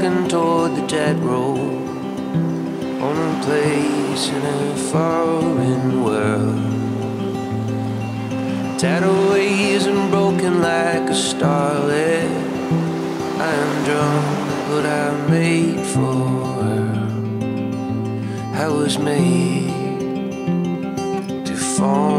walking toward the dead road, on a place in a foreign world. Tattleways and broken like a starlet. I am drunk, but I'm made for her. I was made to fall.